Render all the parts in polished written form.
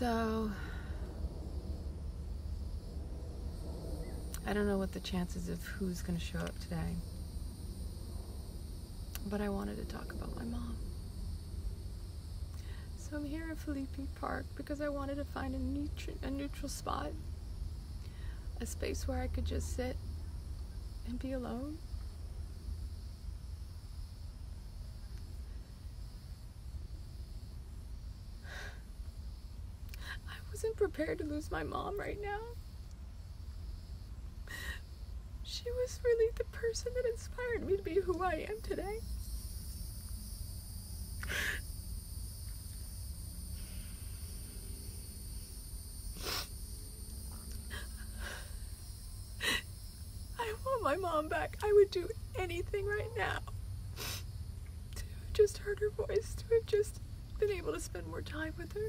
So I don't know what the chances of who's going to show up today, but I wanted to talk about my mom. So I'm here at Felipe Park because I wanted to find a neutral spot, a space where I could just sit and be alone. I wasn't prepared to lose my mom right now. She was really the person that inspired me to be who I am today. My mom back. I would do anything right now to have just heard her voice, to have just been able to spend more time with her.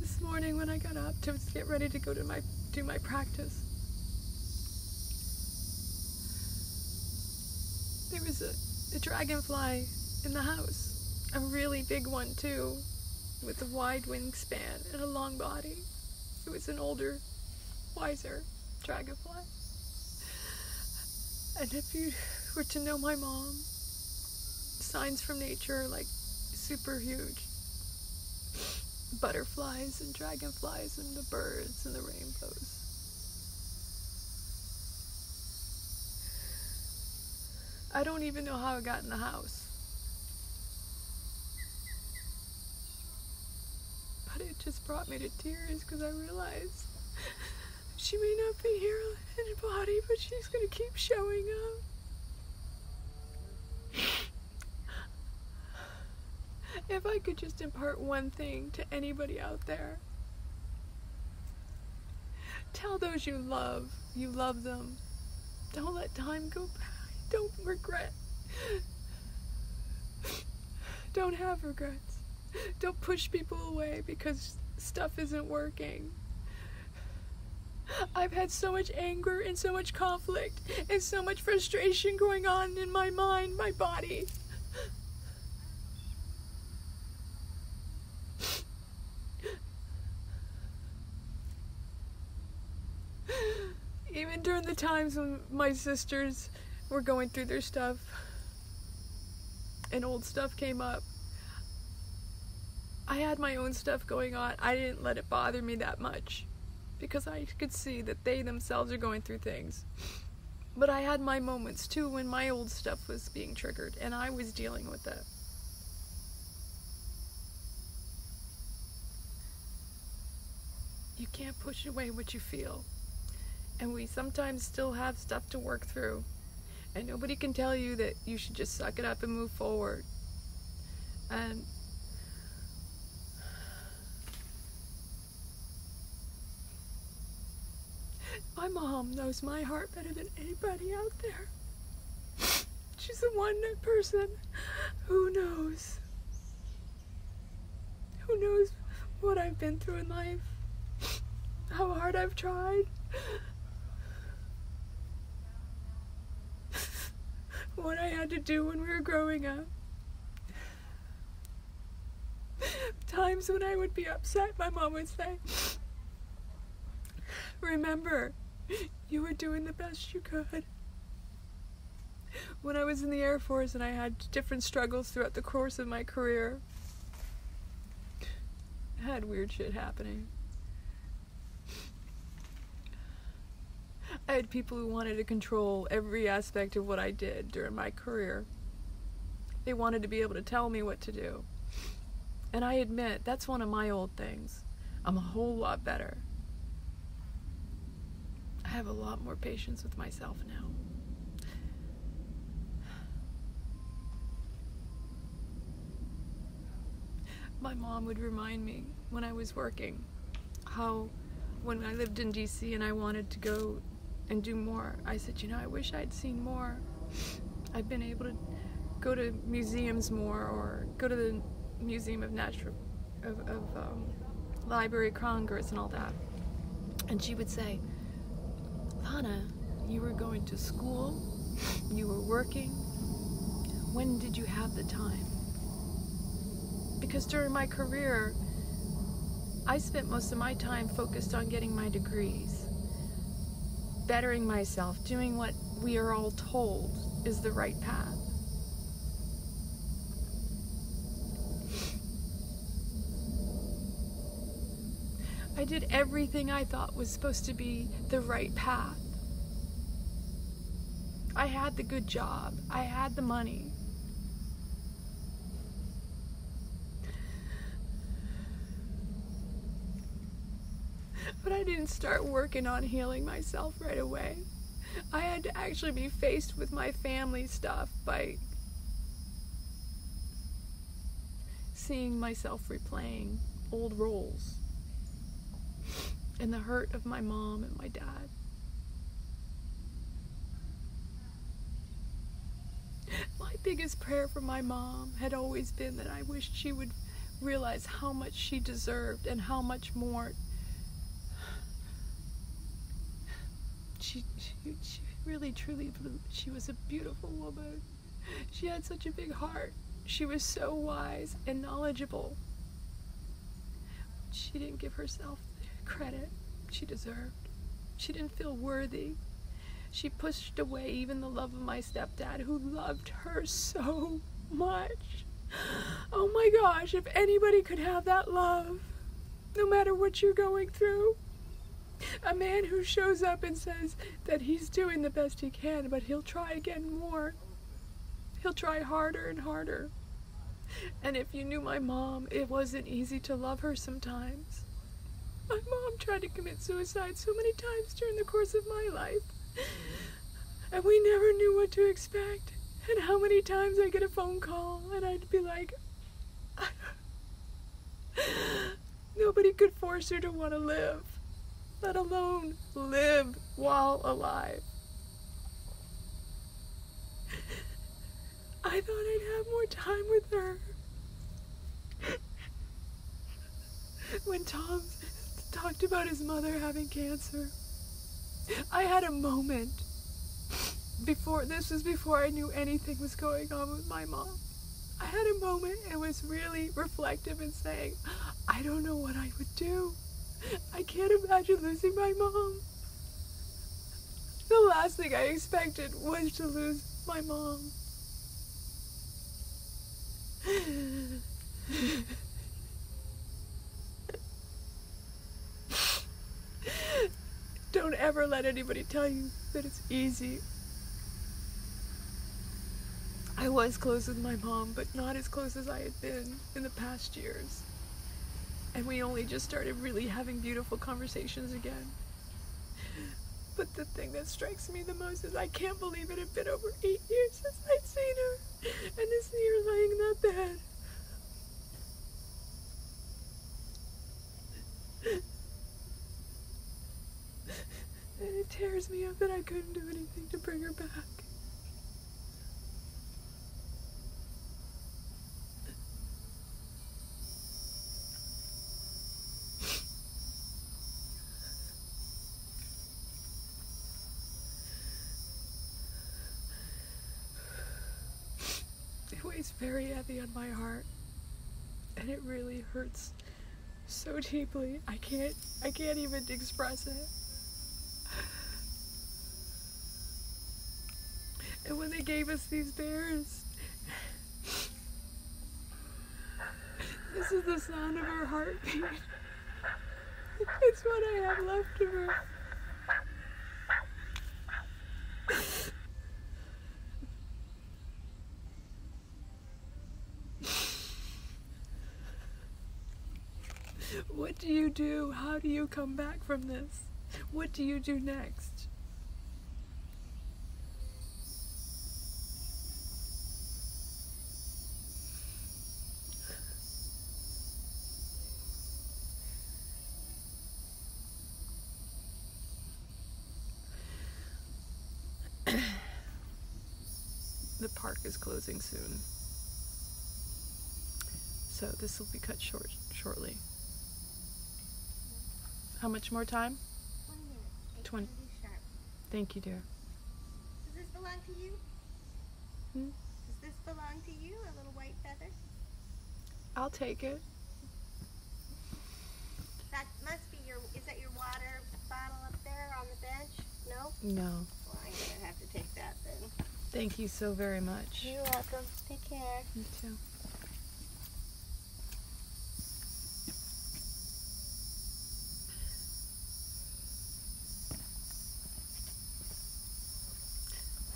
This morning when I got up to get ready to go to do my practice, there was a dragonfly in the house, a really big one too, with a wide wingspan and a long body. It was an older, wiser dragonfly. And if you were to know my mom, signs from nature are like super huge. Butterflies and dragonflies and the birds and the rainbows. I don't even know how it got in the house, but it just brought me to tears because I realized she may not be here in a body, but she's going to keep showing up. If I could just impart one thing to anybody out there, tell those you love them. Don't let time go back. Don't regret. Don't have regrets. Don't push people away because stuff isn't working. I've had so much anger and so much conflict and so much frustration going on in my mind, my body. Even during the times when my sisters were going through their stuff and old stuff came up, I had my own stuff going on. I didn't let it bother me that much because I could see that they themselves are going through things. But I had my moments too when my old stuff was being triggered and I was dealing with it. You can't push away what you feel, and we sometimes still have stuff to work through. And nobody can tell you that you should just suck it up and move forward. And my mom knows my heart better than anybody out there. She's the one person who knows what I've been through in life, how hard I've tried, what I had to do when we were growing up. Times when I would be upset, my mom would say, "Remember, you were doing the best you could." When I was in the Air Force and I had different struggles throughout the course of my career, I had weird shit happening. I had people who wanted to control every aspect of what I did during my career. They wanted to be able to tell me what to do. And I admit, that's one of my old things. I'm a whole lot better. I have a lot more patience with myself now. My mom would remind me when I was working how when I lived in DC and I wanted to go and do more, I said, you know, I wish I'd seen more. I've been able to go to museums more or go to the Museum of Natural Library Congress and all that. And she would say, "Lana, you were going to school, you were working, when did you have the time?" Because during my career, I spent most of my time focused on getting my degrees, bettering myself, doing what we are all told is the right path. I did everything I thought was supposed to be the right path. I had the good job. I had the money. But I didn't start working on healing myself right away. I had to actually be faced with my family stuff by seeing myself replaying old roles. And the hurt of my mom and my dad. My biggest prayer for my mom had always been that I wished she would realize how much she deserved and how much more she really truly blew. She was a beautiful woman. She had such a big heart. She was so wise and knowledgeable. She didn't give herself credit she deserved. She didn't feel worthy. She pushed away even the love of my stepdad, who loved her so much. Oh my gosh, if anybody could have that love, no matter what you're going through. A man who shows up and says that he's doing the best he can, but he'll try again more. He'll try harder and harder. And if you knew my mom, it wasn't easy to love her sometimes. My mom tried to commit suicide so many times during the course of my life, and we never knew what to expect. And how many times I get a phone call and I'd be like, nobody could force her to want to live, let alone live while alive. I thought I'd have more time with her. When Tom talked about his mother having cancer, I had a moment. This was before I knew anything was going on with my mom. I had a moment and was really reflective and saying, I don't know what I would do. I can't imagine losing my mom. The last thing I expected was to lose my mom. Don't ever let anybody tell you that it's easy. I was close with my mom, but not as close as I had been in the past years. And we only just started really having beautiful conversations again. But the thing that strikes me the most is I can't believe it had been over 8 years since I'd seen her. And to see her laying in that bed. And it tears me up that I couldn't do anything to bring her back. It weighs very heavy on my heart, and it really hurts so deeply. I can't even express it. And when they gave us these bears, this is the sound of her heartbeat. It's what I have left of her. What do you do? How do you come back from this? What do you do next? The park is closing soon. so this will be cut short shortly. How much more time? 20 minutes. 20. Sharp. Thank you, dear. Does this belong to you? Hmm? Does this belong to you, a little white feather? I'll take it. That must be your, is that your water bottle up there on the bench? No? No. Well, I'm going to have to take that then. Thank you so very much. You're welcome. Take care. You too.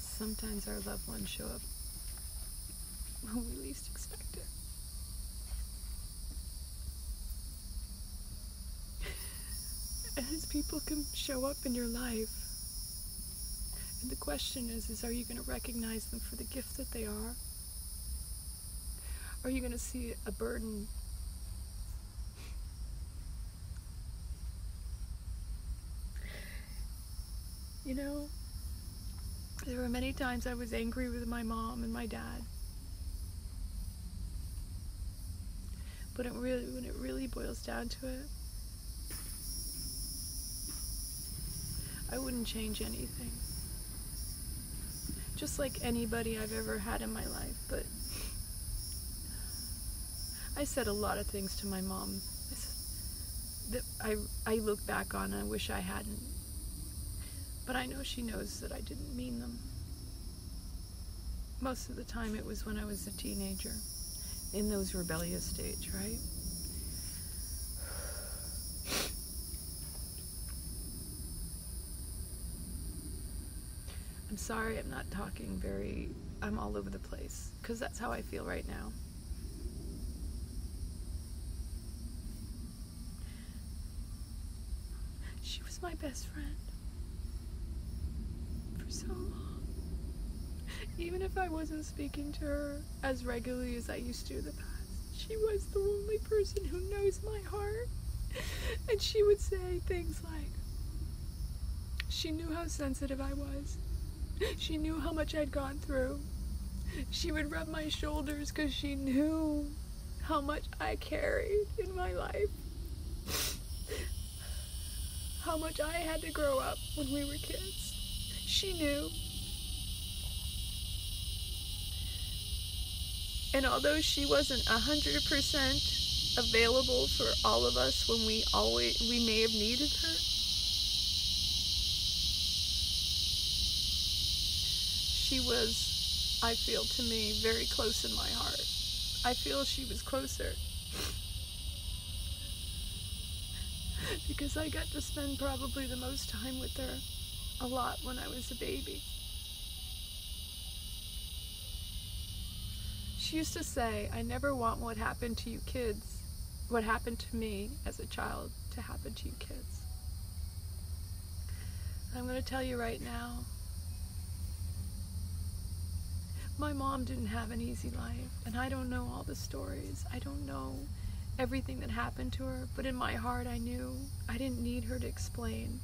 Sometimes our loved ones show up when we least expect it. And as people can show up in your life, and the question is are you going to recognize them for the gift that they are? Are you going to see a burden? You know, there were many times I was angry with my mom and my dad. But it really, when it really boils down to it, I wouldn't change anything. Just like anybody I've ever had in my life, but I said a lot of things to my mom that I look back on and I wish I hadn't. But I know she knows that I didn't mean them. Most of the time it was when I was a teenager, in those rebellious stage, right? I'm sorry I'm not talking very, I'm all over the place, because that's how I feel right now. She was my best friend for so long. Even if I wasn't speaking to her as regularly as I used to in the past, she was the only person who knows my heart. And she would say things like, she knew how sensitive I was. She knew how much I'd gone through. She would rub my shoulders because she knew how much I carried in my life. How much I had to grow up when we were kids. She knew. And although she wasn't 100% available for all of us when we may have needed her, she was, I feel to me, very close in my heart. I feel she was closer because I got to spend probably the most time with her a lot when I was a baby. She used to say, I never want what happened to you kids, what happened to me as a child, to happen to you kids. And I'm going to tell you right now, my mom didn't have an easy life, and I don't know all the stories. I don't know everything that happened to her, but in my heart I knew I didn't need her to explain.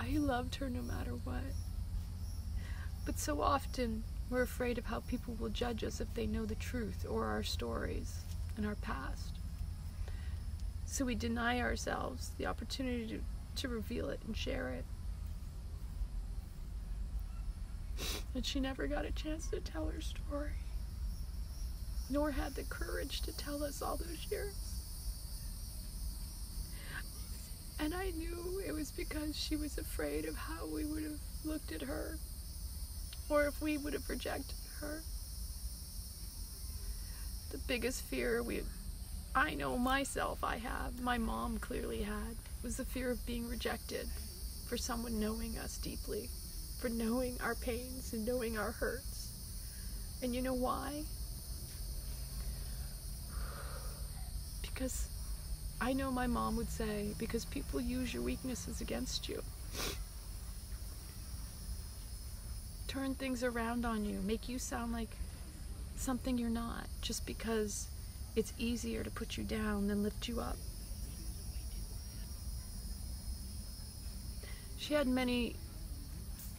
I loved her no matter what. But so often we're afraid of how people will judge us if they know the truth or our stories and our past. So we deny ourselves the opportunity to reveal it and share it. And she never got a chance to tell her story, nor had the courage to tell us all those years. And I knew it was because she was afraid of how we would have looked at her, or if we would have rejected her. The biggest fear I know myself I have, my mom clearly had, was the fear of being rejected for someone knowing us deeply, for knowing our pains and knowing our hurts. And you know why? Because I know my mom would say, because people use your weaknesses against you. Turn things around on you, make you sound like something you're not, just because it's easier to put you down than lift you up. She had many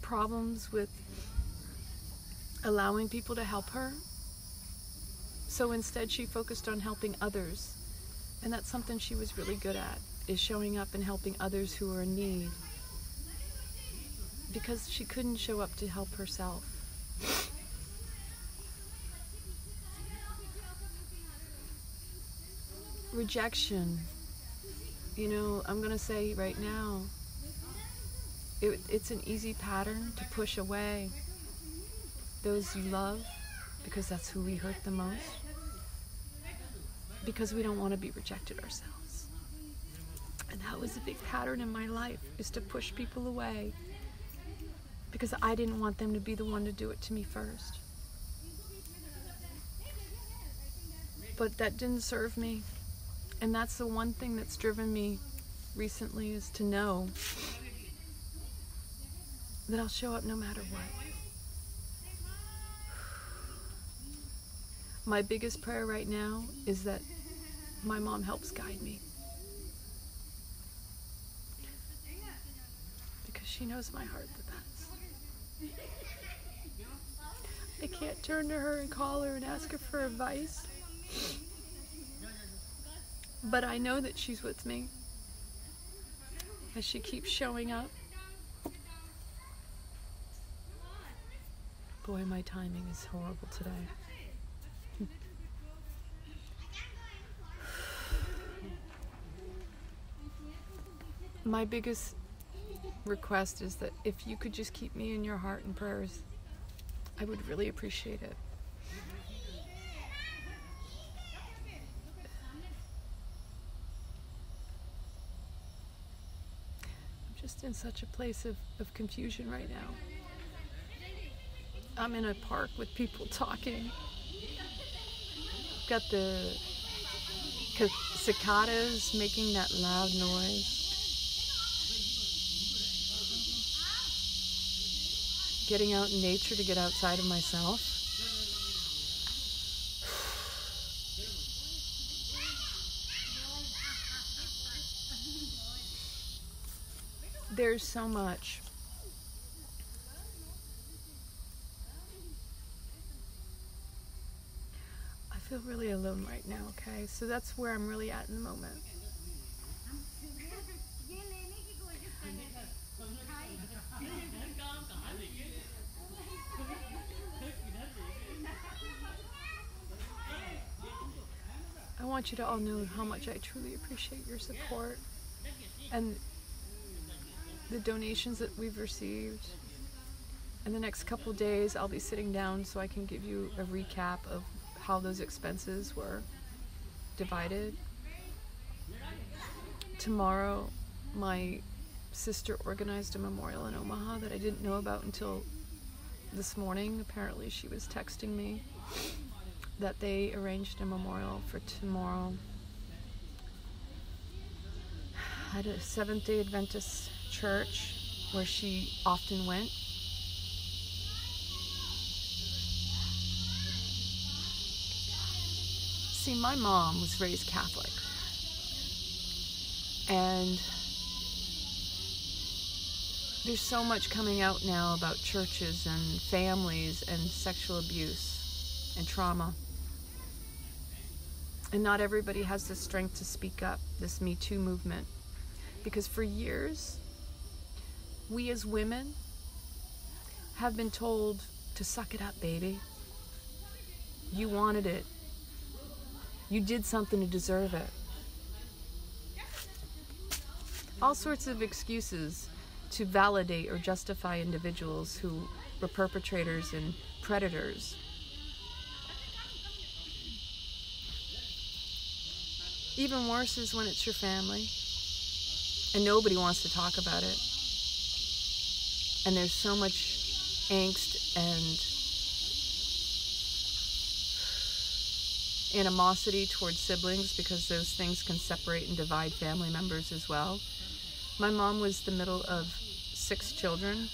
problems with allowing people to help her, So instead she focused on helping others, and that's something she was really good at, is showing up and helping others who are in need, because she couldn't show up to help herself. Rejection, you know, I'm gonna say right now, it's an easy pattern to push away those you love, because that's who we hurt the most, because we don't want to be rejected ourselves. And that was a big pattern in my life, is to push people away, because I didn't want them to be the one to do it to me first. But that didn't serve me, and that's the one thing that's driven me recently, is to know that I'll show up no matter what. My biggest prayer right now is that my mom helps guide me, because she knows my heart the best. I can't turn to her and call her and ask her for advice, but I know that she's with me as she keeps showing up. Boy, my timing is horrible today. My biggest request is that if you could just keep me in your heart and prayers, I would really appreciate it. I'm just in such a place of confusion right now. I'm in a park with people talking. I've got the cicadas making that loud noise. Getting out in nature to get outside of myself. There's so much. I feel really alone right now, okay? So that's where I'm really at in the moment. I want you to all know how much I truly appreciate your support and the donations that we've received. In the next couple days, I'll be sitting down so I can give you a recap of how those expenses were divided. Tomorrow, my sister organized a memorial in Omaha that I didn't know about until this morning. Apparently, she was texting me that they arranged a memorial for tomorrow at a Seventh-day Adventist church where she often went. See, my mom was raised Catholic, and there's so much coming out now about churches and families and sexual abuse and trauma. And not everybody has the strength to speak up, this Me Too movement. Because for years, we as women have been told to suck it up, baby. You wanted it. You did something to deserve it. All sorts of excuses to validate or justify individuals who were perpetrators and predators. Even worse is when it's your family and nobody wants to talk about it. And there's so much angst and animosity towards siblings, because those things can separate and divide family members as well. My mom was the middle of 6 children.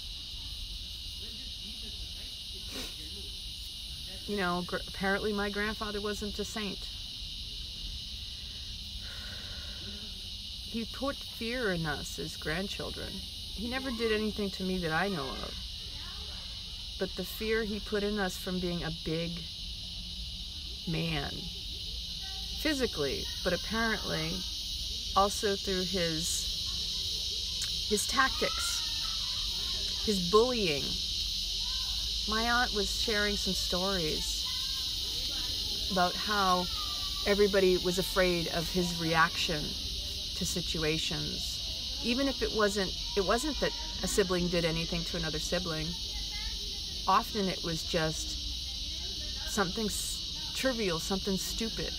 You know, apparently my grandfather wasn't a saint. He put fear in us as grandchildren. He never did anything to me that I know of. But the fear he put in us from being a big man physically, but apparently also through his tactics, his bullying. My aunt was sharing some stories about how everybody was afraid of his reaction to situations, even if it wasn't that a sibling did anything to another sibling. Often it was just something trivial, something stupid.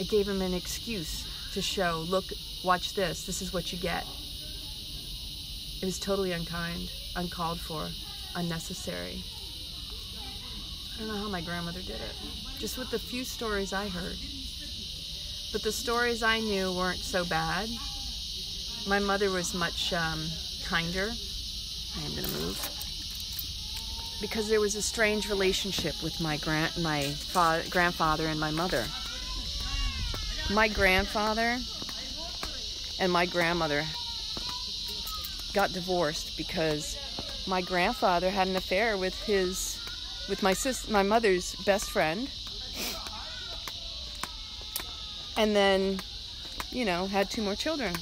It gave him an excuse to show, look, watch this, this is what you get. It was totally unkind, uncalled for, unnecessary. I don't know how my grandmother did it, just with the few stories I heard. But the stories I knew weren't so bad. My mother was much kinder. I am gonna move. Because there was a strange relationship with my grandfather and my mother. My grandfather and my grandmother got divorced because my grandfather had an affair with my mother's best friend, and then, you know, had 2 more children.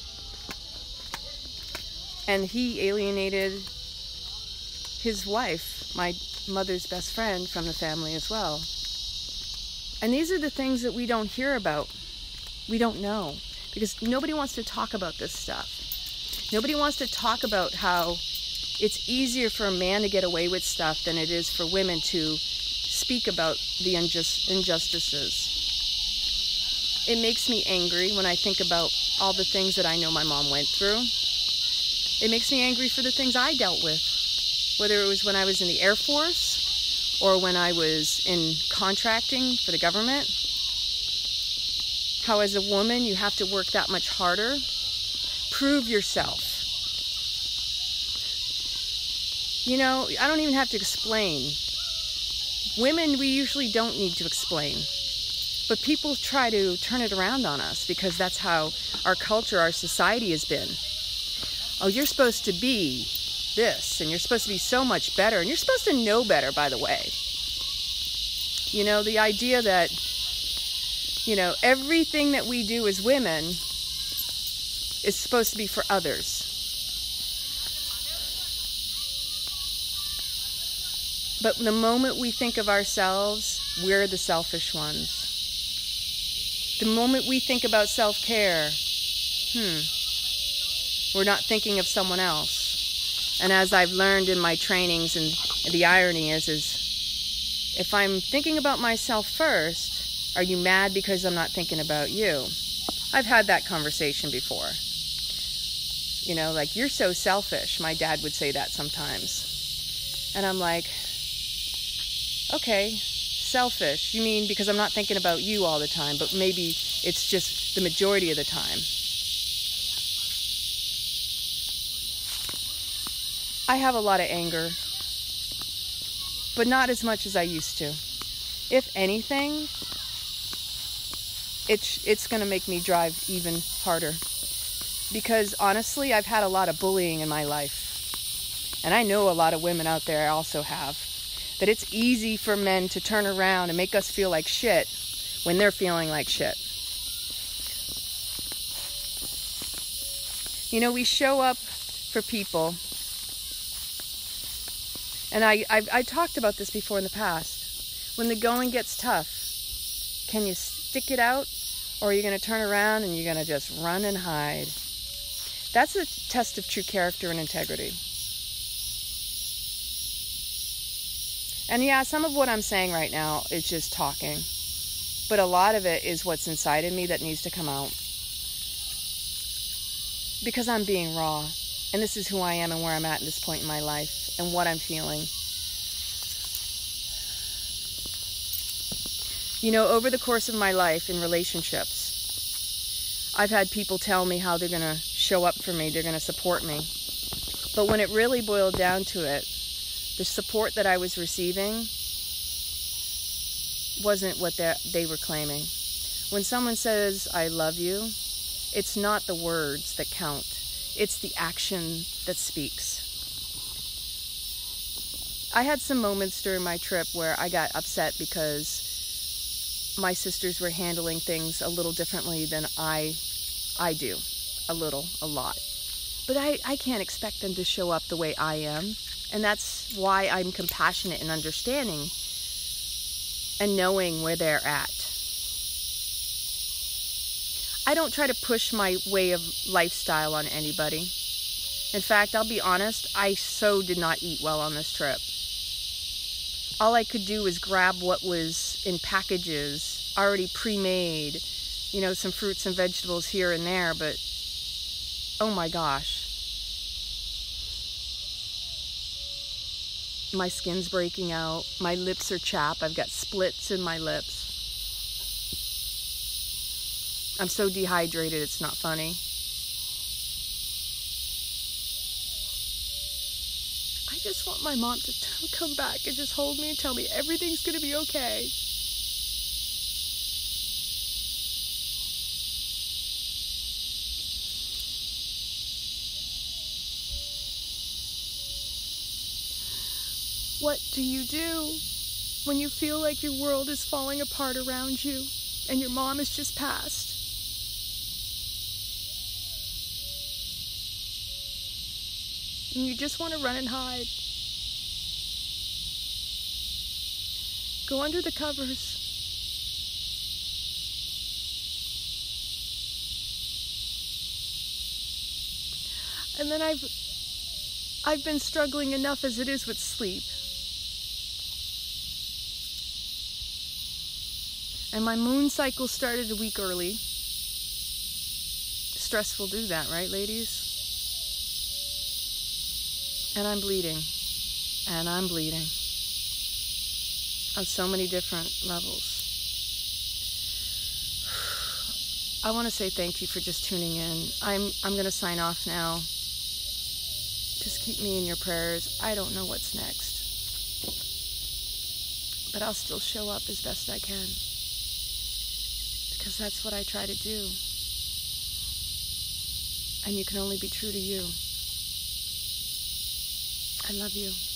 And he alienated his wife, my mother's best friend, from the family as well. And these are the things that we don't hear about. We don't know, because nobody wants to talk about this stuff. Nobody wants to talk about how it's easier for a man to get away with stuff than it is for women to speak about the injustices. It makes me angry when I think about all the things that I know my mom went through. It makes me angry for the things I dealt with, whether it was when I was in the Air Force or when I was in contracting for the government. How as a woman you have to work that much harder. Prove yourself. You know, I don't even have to explain. Women, we usually don't need to explain. But people try to turn it around on us because that's how our culture, our society has been. Oh, you're supposed to be this, and you're supposed to be so much better, and you're supposed to know better, by the way. You know, the idea that, you know, everything that we do as women is supposed to be for others. But the moment we think of ourselves, we're the selfish ones. The moment we think about self-care, we're not thinking of someone else. And as I've learned in my trainings, and the irony is if I'm thinking about myself first, are you mad because I'm not thinking about you? I've had that conversation before. You know, like, you're so selfish. My dad would say that sometimes. And I'm like, okay, selfish. You mean because I'm not thinking about you all the time, but maybe it's just the majority of the time. I have a lot of anger, but not as much as I used to. If anything, it's going to make me drive even harder. Because honestly, I've had a lot of bullying in my life. And I know a lot of women out there also have. That it's easy for men to turn around and make us feel like shit when they're feeling like shit. You know, we show up for people. And I talked about this before in the past. When the going gets tough, can you stick it out? Or are you going to turn around and you're going to just run and hide? That's a test of true character and integrity. And yeah, some of what I'm saying right now is just talking. But a lot of it is what's inside of me that needs to come out. Because I'm being raw. And this is who I am and where I'm at this point in my life. And what I'm feeling. You know, over the course of my life in relationships, I've had people tell me how they're going to show up for me. They're going to support me. But when it really boiled down to it, the support that I was receiving wasn't what they were claiming. When someone says, I love you, it's not the words that count. It's the action that speaks. I had some moments during my trip where I got upset because my sisters were handling things a little differently than I do. A little, a lot. But I can't expect them to show up the way I am. And that's why I'm compassionate and understanding and knowing where they're at. I don't try to push my way of lifestyle on anybody. In fact, I'll be honest, I so did not eat well on this trip. All I could do was grab what was in packages, already pre-made, you know, some fruits and vegetables here and there, but oh my gosh. My skin's breaking out, my lips are chapped, I've got splits in my lips. I'm so dehydrated, it's not funny. I just want my mom to come back and just hold me and tell me everything's gonna be okay. What do you do when you feel like your world is falling apart around you and your mom has just passed? And you just want to run and hide. Go under the covers. And then I've been struggling enough as it is with sleep. And my moon cycle started a week early. Stress will do that, right, ladies? And I'm bleeding. And I'm bleeding. On so many different levels. I want to say thank you for just tuning in. I'm going to sign off now. Just keep me in your prayers. I don't know what's next. But I'll still show up as best I can. Because that's what I try to do. And you can only be true to you. I love you.